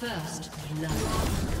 First love.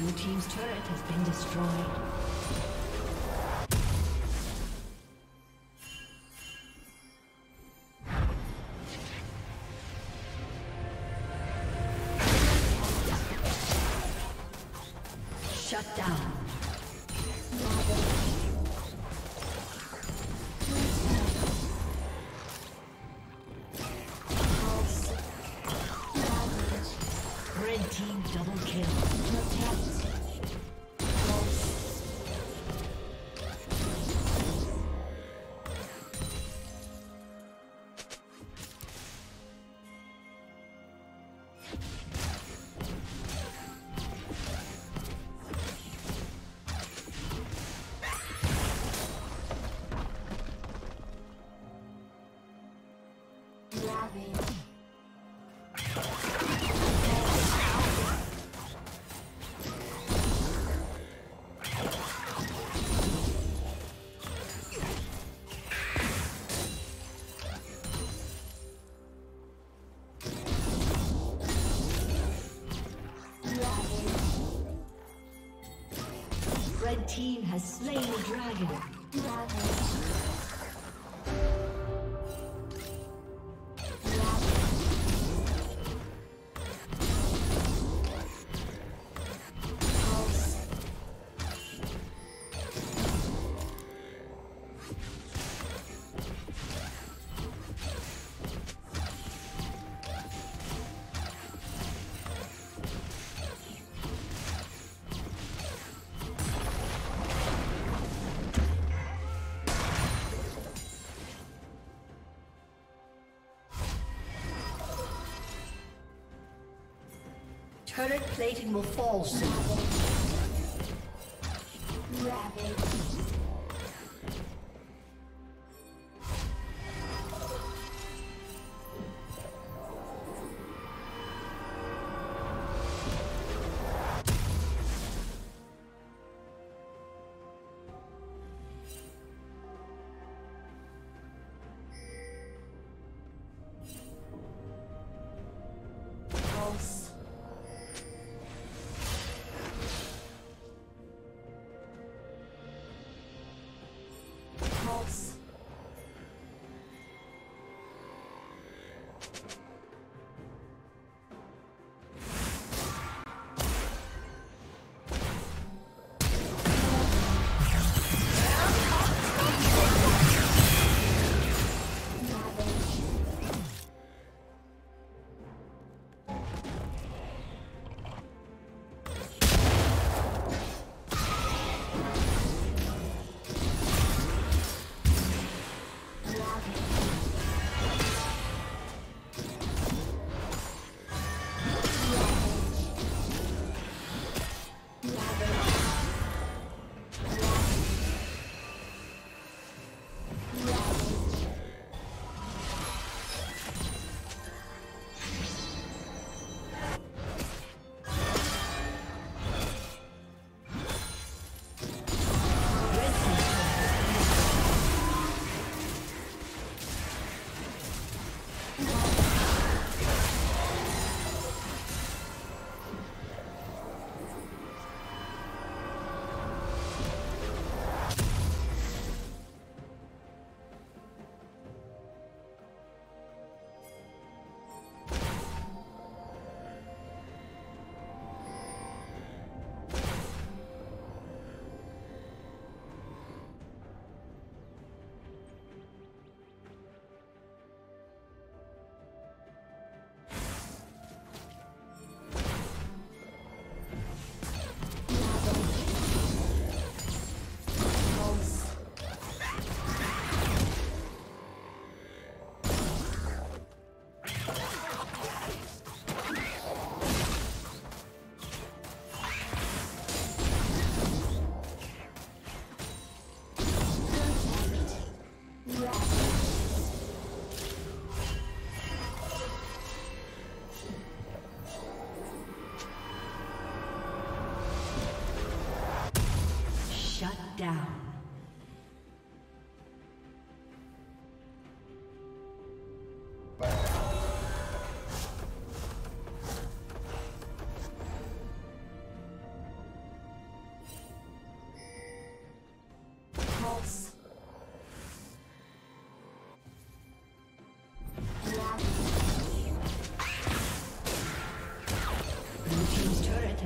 Blue team's turret has been destroyed. The team has slain the dragon. Current plating will fall soon.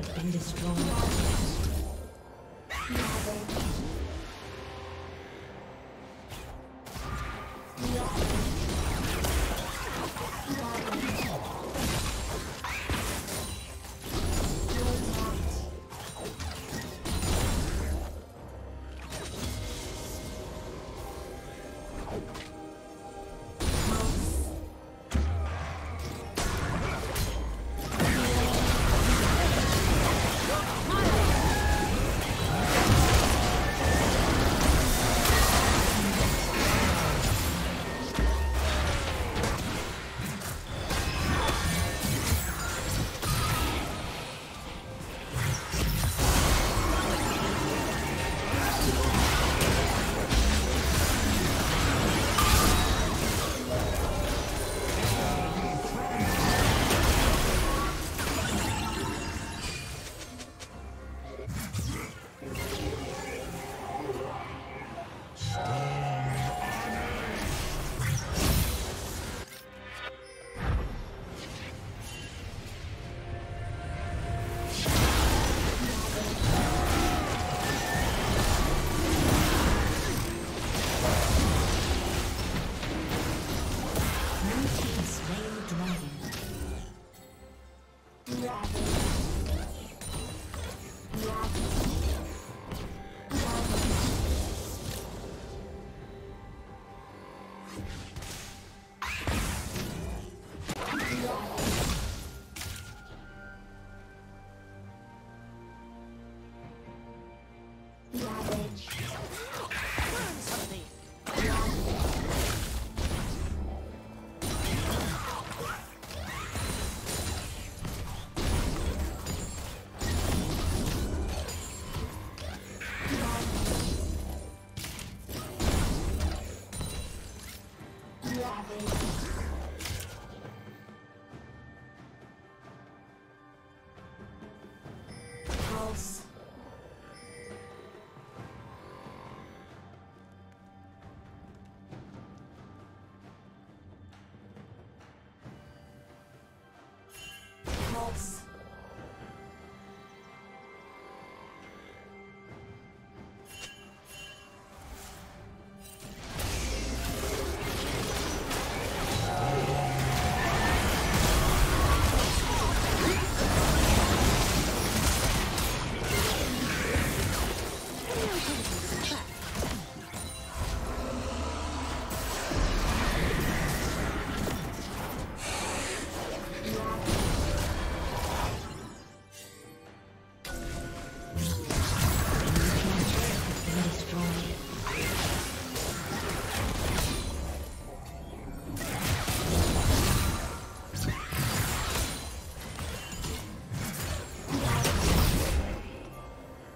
has been destroyed.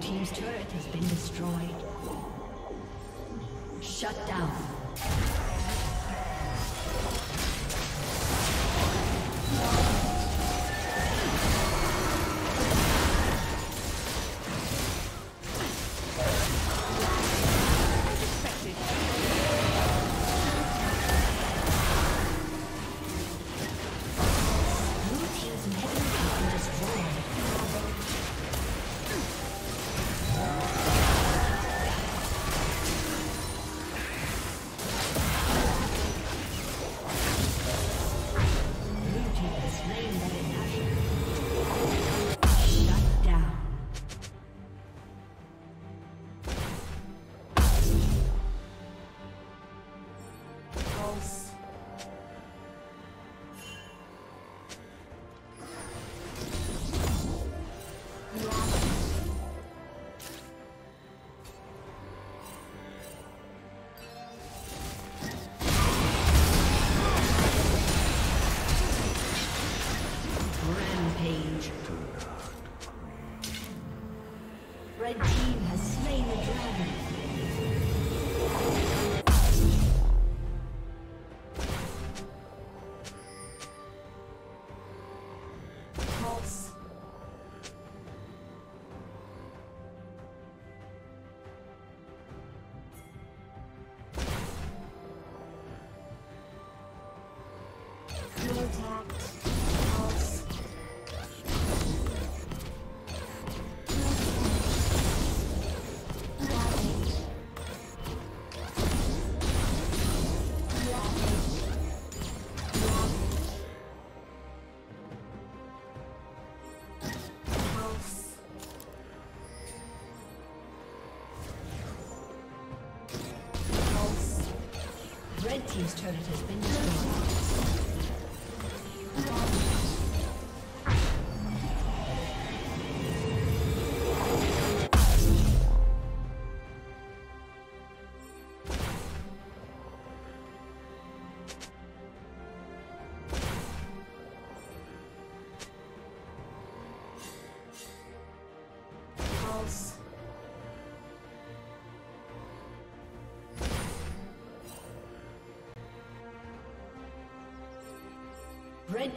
team's turret has been destroyed. Shut down. Team's turret has been destroyed. Red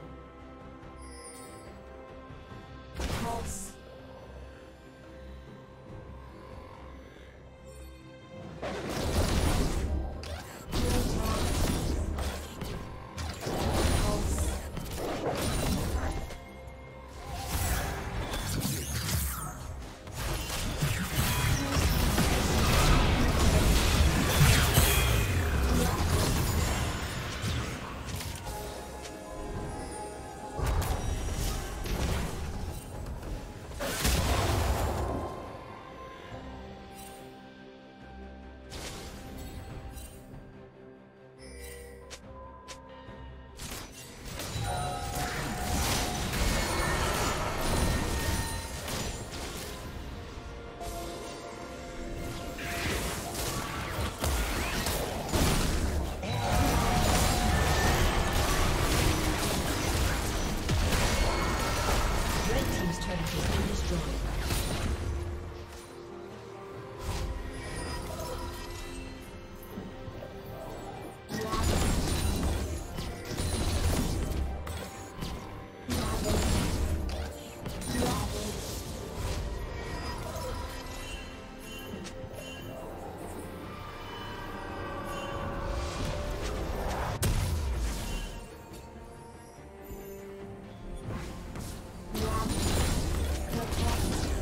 Thank you.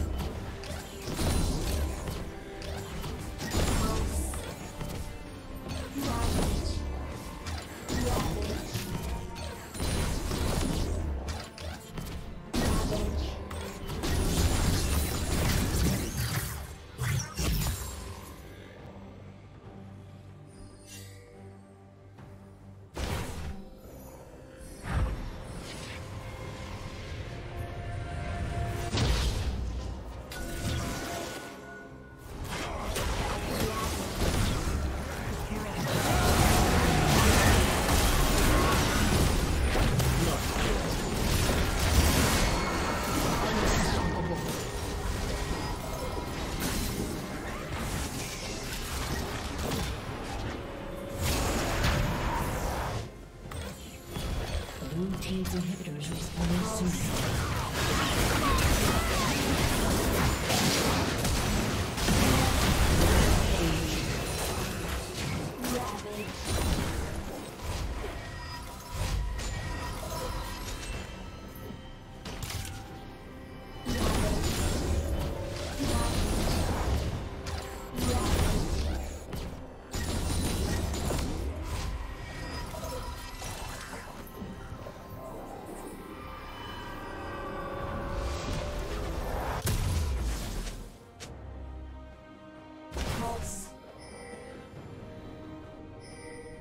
Inhibitors responding soon. Ravage.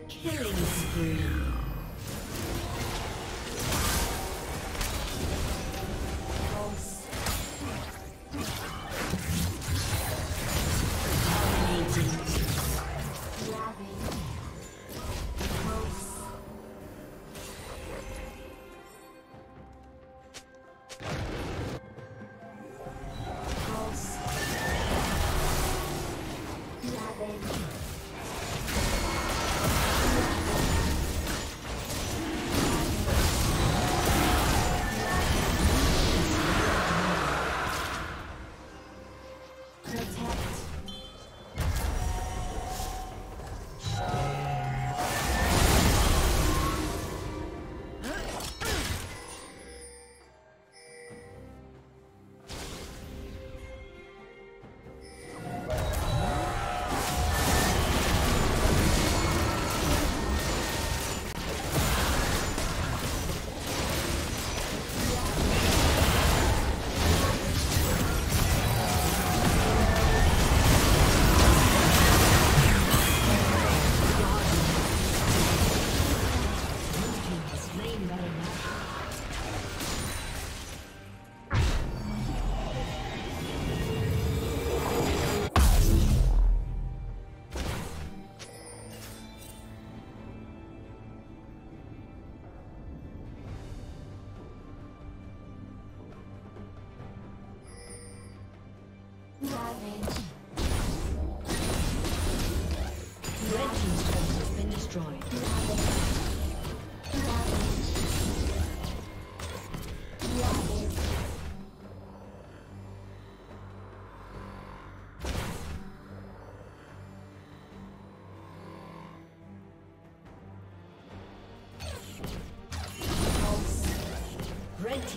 Killing spree. Pulse. Dominating. Ravage. Pulse. Pulse. Ravage. Red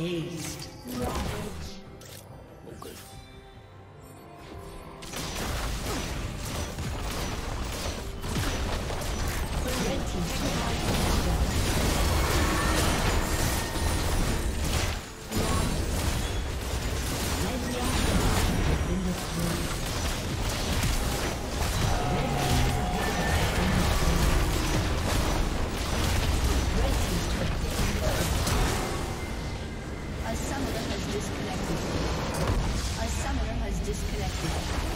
Aced. Okay. A summoner has disconnected.